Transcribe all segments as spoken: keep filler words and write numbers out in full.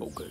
All good.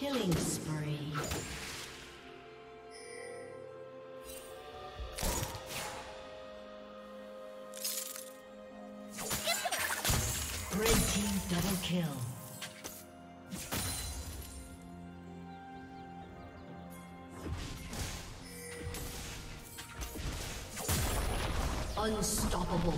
Killing spree. Red team double kill. Unstoppable.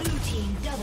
Blue team double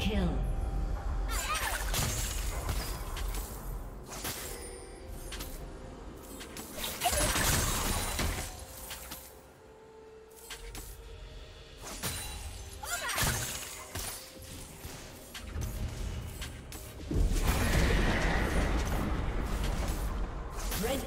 Kill. Red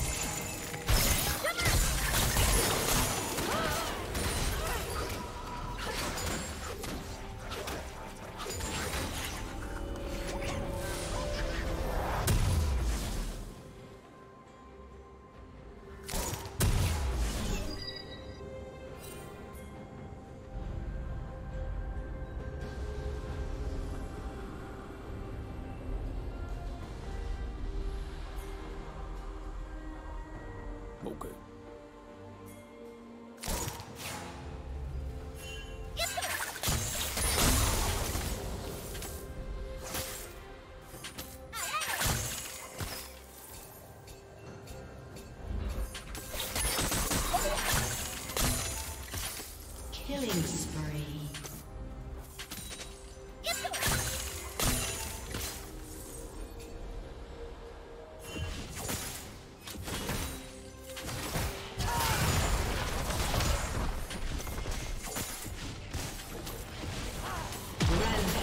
Killing spree.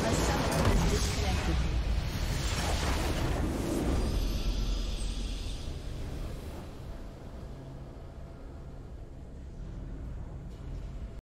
Disconnected.